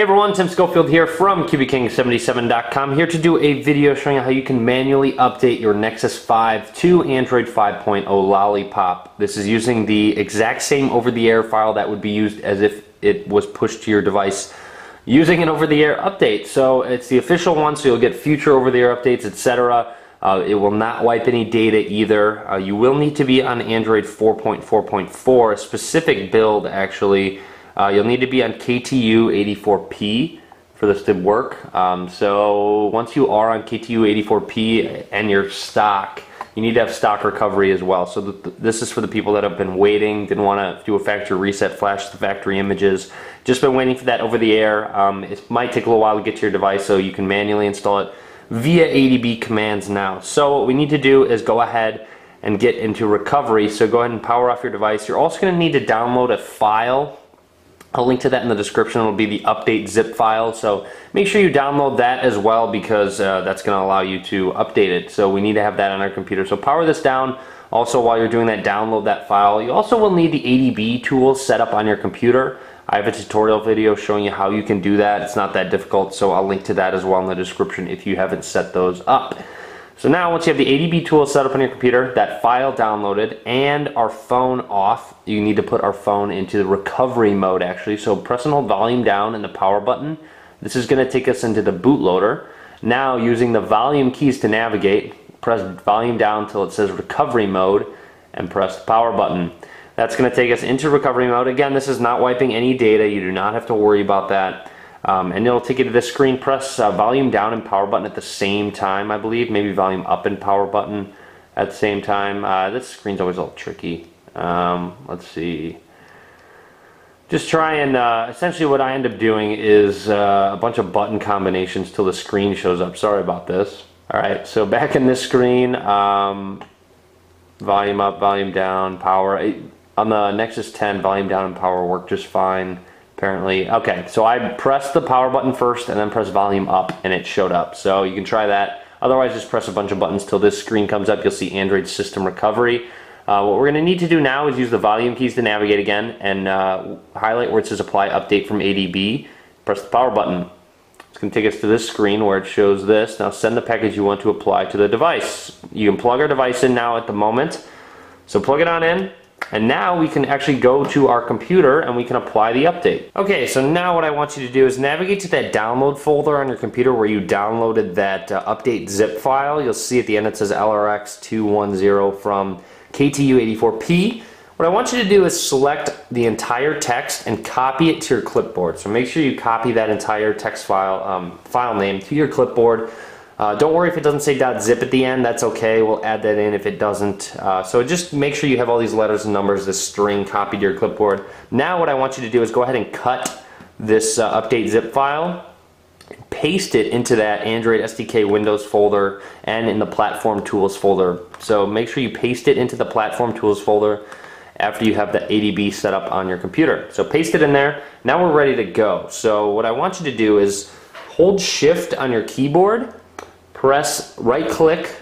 Hey everyone, Tim Schofield here from qbking77.com, here to do a video showing you how you can manually update your Nexus 5 to Android 5.0 Lollipop. This is using the exact same over-the-air file that would be used as if it was pushed to your device using an over-the-air update. So it's the official one, so you'll get future over-the-air updates, etc. It will not wipe any data either. You will need to be on Android 4.4.4, a specific build actually. You'll need to be on KTU84P for this to work. So once you are on KTU84P and your stock, you need to have stock recovery as well. So this is for the people that have been waiting, didn't want to do a factory reset, flash the factory images, just been waiting for that over the air. It might take a little while to get to your device, so you can manually install it via ADB commands now. So what we need to do is go ahead and get into recovery. So go ahead and power off your device. You're also going to need to download a file. I'll link to that in the description. It'll be the update zip file, so make sure you download that as well, because that's going to allow you to update it. So we need to have that on our computer. So power this down. Also, while you're doing that, download that file. You also will need the ADB tool set up on your computer. I have a tutorial video showing you how you can do that. It's not that difficult, so I'll link to that as well in the description if you haven't set those up. So now, once you have the ADB tool set up on your computer, that file downloaded, and our phone off, you need to put our phone into the recovery mode actually. So press and hold volume down and the power button. This is going to take us into the bootloader. Now, using the volume keys to navigate, press volume down until it says recovery mode and press the power button. That's going to take us into recovery mode. Again, this is not wiping any data. You do not have to worry about that. And it'll take you to this screen. Press volume down and power button at the same time, I believe. Maybe volume up and power button at the same time. This screen's always a little tricky. Let's see. Just try and essentially what I end up doing is a bunch of button combinations till the screen shows up. Sorry about this. All right, so back in this screen, volume up, volume down, power. On the Nexus 10, volume down and power work just fine. Apparently. Okay, so I pressed the power button first and then press volume up and it showed up. So you can try that. Otherwise, just press a bunch of buttons till this screen comes up. You'll see Android System Recovery. What we're going to need to do now is use the volume keys to navigate again and highlight where it says Apply Update from ADB. Press the power button. It's going to take us to this screen where it shows this. Now send the package you want to apply to the device. You can plug our device in now at the moment. So plug it on in. And now we can actually go to our computer and we can apply the update. Okay, so now what I want you to do is navigate to that download folder on your computer where you downloaded that update zip file. You'll see at the end it says LRX210 from KTU84P. What I want you to do is select the entire text and copy it to your clipboard. So make sure you copy that entire text file, file name to your clipboard. Don't worry if it doesn't say .zip at the end, that's okay, we'll add that in if it doesn't. So just make sure you have all these letters and numbers, this string copied to your clipboard. Now what I want you to do is go ahead and cut this update zip file, paste it into that Android SDK Windows folder and in the Platform Tools folder. So make sure you paste it into the Platform Tools folder after you have the ADB set up on your computer. So paste it in there, now we're ready to go. So what I want you to do is hold Shift on your keyboard, press right click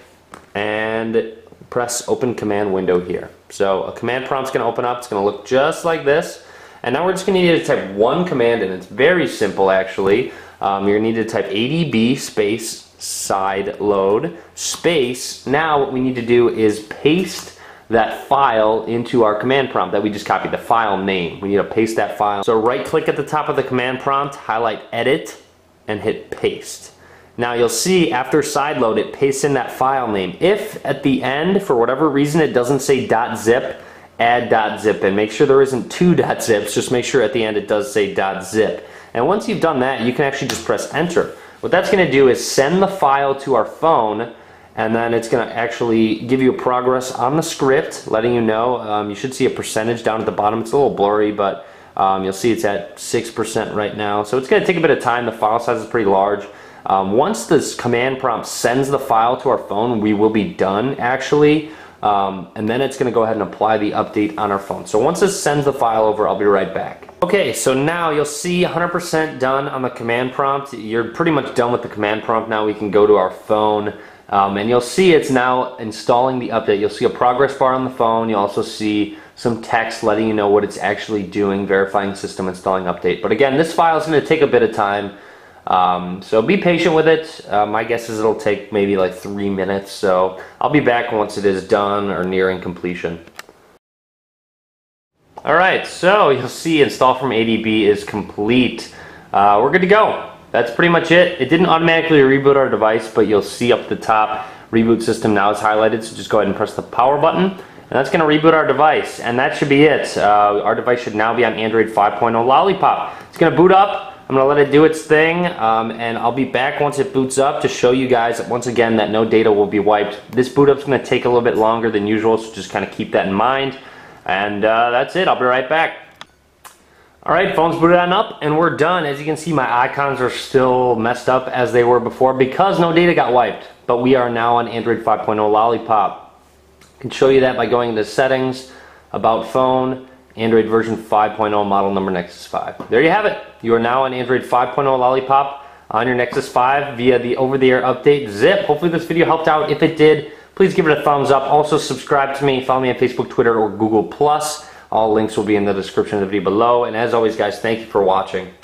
and press open command window here. So a command prompt's going to open up. It's going to look just like this. And now we're just going to need to type one command, and it's very simple actually. You're going to need to type ADB space side load space. Now what we need to do is paste that file into our command prompt that we just copied, the file name. We need to paste that file. So right click at the top of the command prompt, highlight edit, and hit paste. Now you'll see after sideload it pastes in that file name. If at the end for whatever reason it doesn't say .zip, add .zip in. Make sure there isn't two .zips, just make sure at the end it does say .zip. And once you've done that, you can actually just press enter. What that's going to do is send the file to our phone, and then it's going to actually give you a progress on the script, letting you know. You should see a percentage down at the bottom. It's a little blurry, but you'll see it's at 6% right now. So it's going to take a bit of time. The file size is pretty large. Once this command prompt sends the file to our phone, we will be done actually, and then it's going to go ahead and apply the update on our phone. So once this sends the file over, I'll be right back. Okay, so now you'll see 100% done on the command prompt. You're pretty much done with the command prompt. Now we can go to our phone, and you'll see it's now installing the update. You'll see a progress bar on the phone. You'll also see some text letting you know what it's actually doing, verifying system, installing update. But again, this file is going to take a bit of time, so be patient with it. My guess is it'll take maybe like 3 minutes, so I'll be back once it is done or nearing completion. Alright, so you'll see install from ADB is complete. We're good to go. That's pretty much it. It didn't automatically reboot our device, but you'll see up the top, reboot system now is highlighted, so just go ahead and press the power button. And that's going to reboot our device, and that should be it. Our device should now be on Android 5.0 Lollipop. It's going to boot up. I'm going to let it do its thing, and I'll be back once it boots up to show you guys once again that no data will be wiped. This boot up's going to take a little bit longer than usual, so just kind of keep that in mind. And that's it. I'll be right back. Alright, phone's booted on up and we're done. As you can see, my icons are still messed up as they were before because no data got wiped. But we are now on Android 5.0 Lollipop. I can show you that by going to Settings, About Phone, Android version 5.0, model number Nexus 5. There you have it. You are now on Android 5.0 Lollipop on your Nexus 5 via the over-the-air update zip. Hopefully this video helped out. If it did, please give it a thumbs up. Also subscribe to me. Follow me on Facebook, Twitter, or Google+. All links will be in the description of the video below. And as always, guys, thank you for watching.